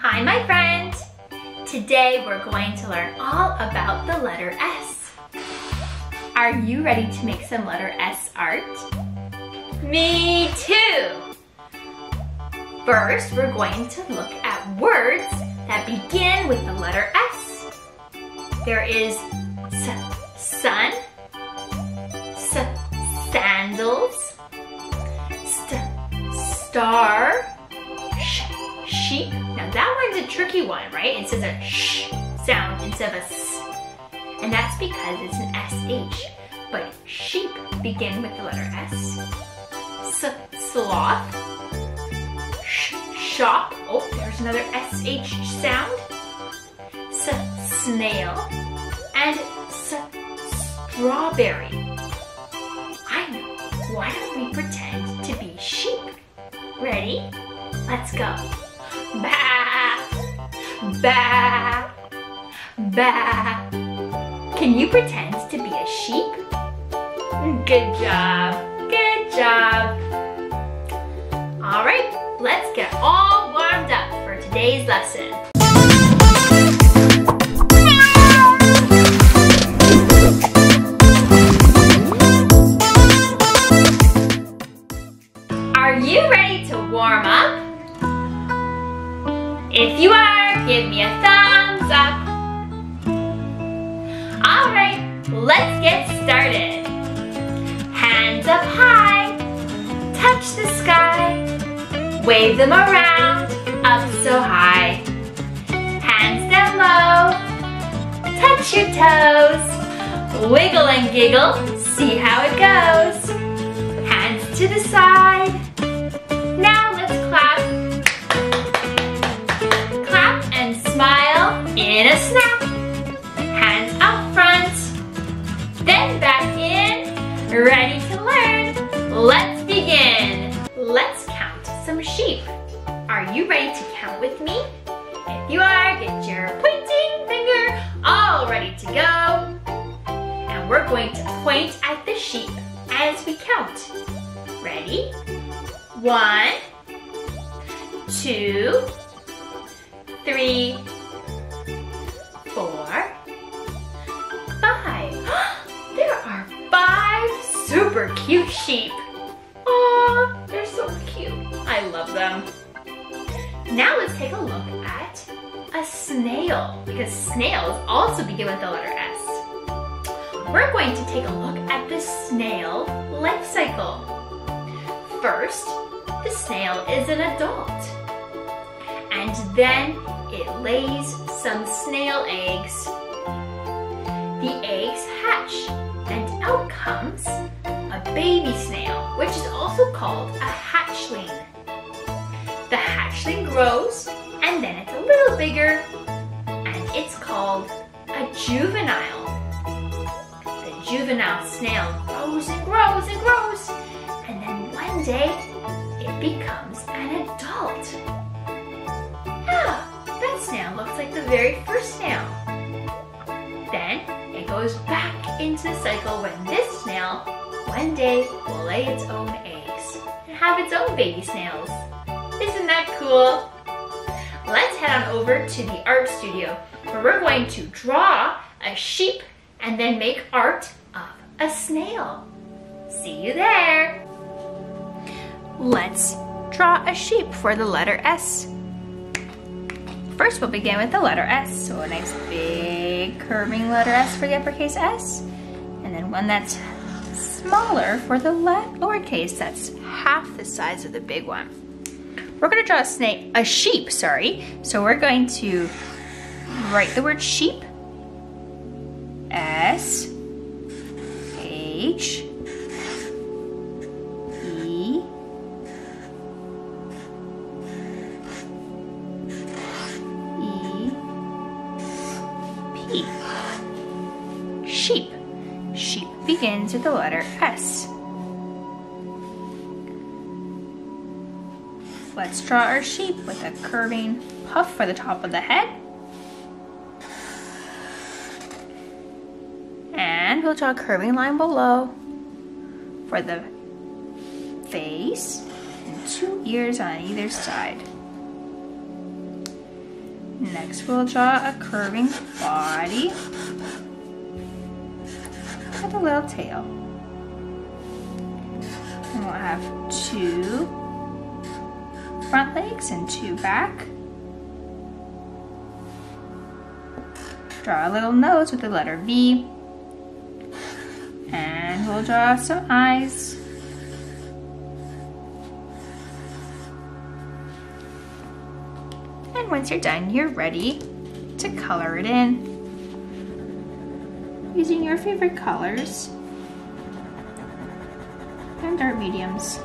Hi my friend! Today we're going to learn all about the letter S. Are you ready to make some letter S art? Me too! First, we're going to look at words that begin with the letter S. There is sun, sandals, star, sheep. Now that one's a tricky one, right? It says a sh sound instead of a s. And that's because it's an SH. But sheep begin with the letter S. Sloth, shop. Oh, there's another SH sound. Snail. And strawberry. I know. Why don't we pretend to be sheep? Ready? Let's go. Ba, ba, ba. Can you pretend to be a sheep? Good job, good job. All right, let's get all warmed up for today's lesson. Are you ready to warm up? If you are, give me a thumbs up. All right, let's get started. Hands up high, touch the sky, wave them around, up so high. Hands down low, touch your toes, wiggle and giggle, see how it goes. Hands to the side, now let's clap. Clap and smile in a snap. Hands up front, then back in. Ready to learn? Let's begin. Let's count some sheep. Are you ready to count with me? If you are, get your pointing finger all ready to go. And we're going to point at the sheep as we count. Ready? 1, 2, 3, 4, 5. There are 5 super cute sheep. Oh, they're so cute. I love them. Now let's take a look at a snail, because snails also begin with the letter S. We're going to take a look at the snail life cycle. First, the snail is an adult, and then it lays some snail eggs. The eggs hatch, and out comes a baby snail, which is also called a hatchling. The hatchling grows, and then it's a little bigger, and it's called a juvenile. The juvenile snail grows and grows and grows, and then one day, it becomes an adult. Ah, that snail looks like the very first snail. Then it goes back into the cycle when this snail one day will lay its own eggs and have its own baby snails. Isn't that cool? Let's head on over to the art studio where we're going to draw a sheep and then make art of a snail. See you there! Let's draw a sheep for the letter S. First, we'll begin with the letter S. So a nice big curving letter S for the uppercase S. And then one that's smaller for the lowercase. That's half the size of the big one. We're going to draw a sheep. So we're going to write the word sheep. S-H. Sheep. Sheep begins with the letter S. Let's draw our sheep with a curving puff for the top of the head. And we'll draw a curving line below for the face and 2 ears on either side. Next, we'll draw a curving body with a little tail. And we'll have two front legs and two back. Draw a little nose with the letter V. And we'll draw some eyes. And once you're done, you're ready to color it in using your favorite colors and art mediums.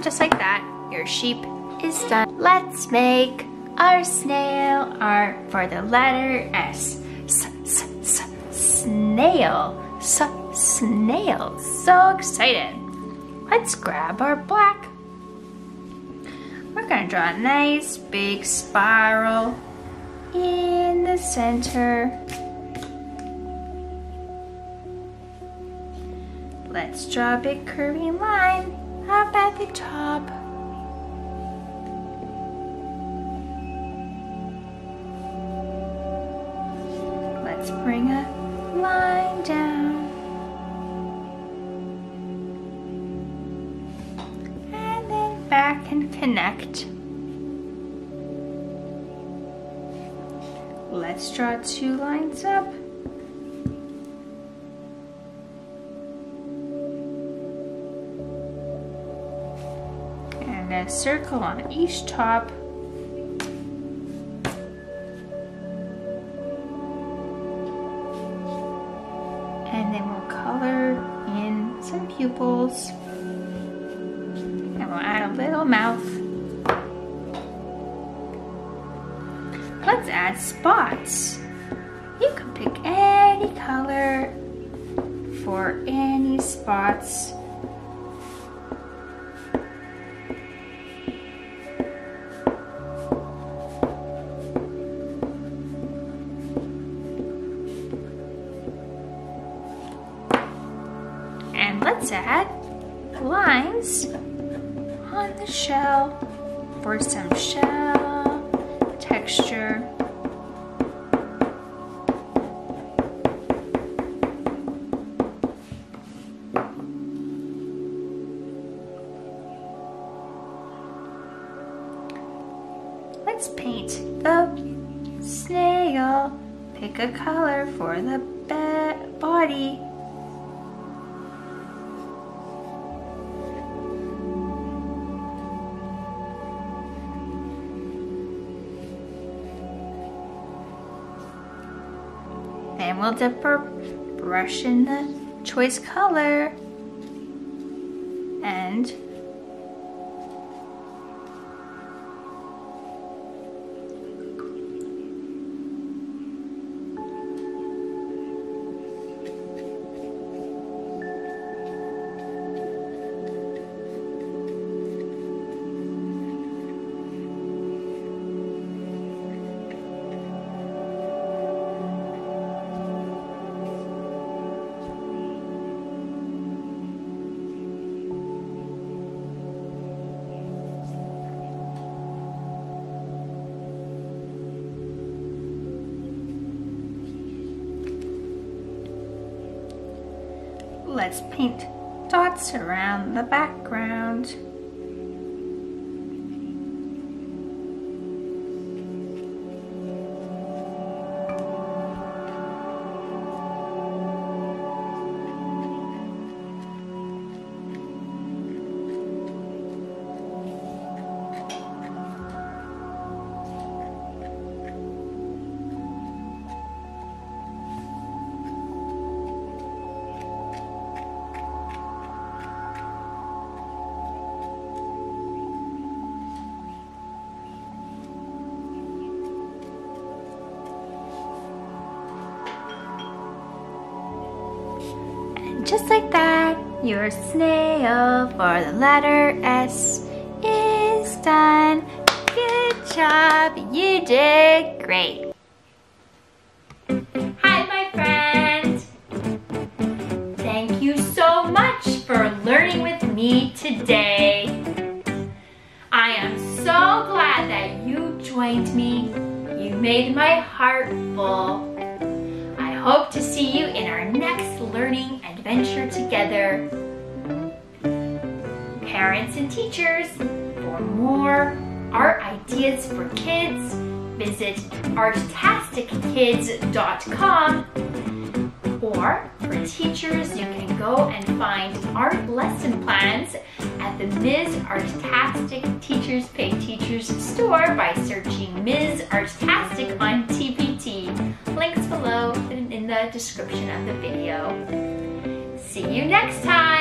Just like that, your sheep is done. Let's make our snail art for the letter S. S-S-S-Snail. S-Snail. So excited. Let's grab our black. We're gonna draw a nice big spiral in the center. Let's draw a big curvy line up at the top. Let's bring a line down. And then back and connect. Let's draw two lines up. A circle on each top. And then we'll color in some pupils. And we'll add a little mouth. Let's add spots. You can pick any color for any spots. Let's add lines on the shell for some shell texture. Let's paint the snail. Pick a color for the body. Then we'll dip our brush in the choice color and let's paint dots around the background. just like that, your snail for the letter S is done. Good job, you did great. Hi, my friend. Thank you so much for learning with me today. I am so glad that you joined me. You made my heart full. I hope to see you in our next learning adventure together, parents and teachers. For more art ideas for kids, visit artastickids.com, or for teachers, you can go and find art lesson plans at the Ms. Artastic Teachers Pay Teachers store by searching Ms. Artastic on TPT. Links below and in the description of the video. See you next time!